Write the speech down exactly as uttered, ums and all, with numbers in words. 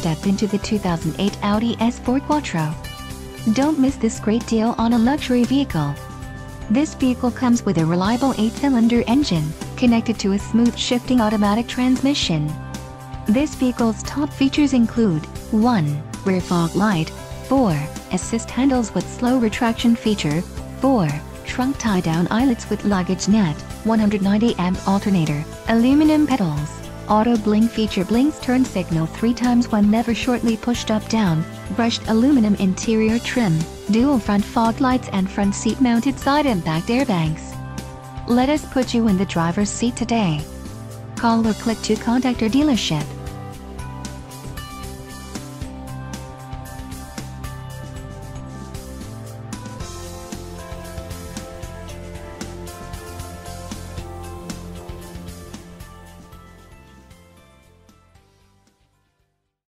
step into the two thousand eight Audi S four Quattro. Don't miss this great deal on a luxury vehicle. This vehicle comes with a reliable eight-cylinder engine, connected to a smooth shifting automatic transmission. This vehicle's top features include one Rear fog light, four Assist handles with slow retraction feature, four Trunk tie-down eyelets with luggage net, one hundred ninety amp alternator, aluminum pedals, auto blink feature, blinks turn signal three times when never, shortly pushed up down, brushed aluminum interior trim, dual front fog lights and front seat mounted side impact airbags. Let us put you in the driver's seat today. Call or click to contact our dealership.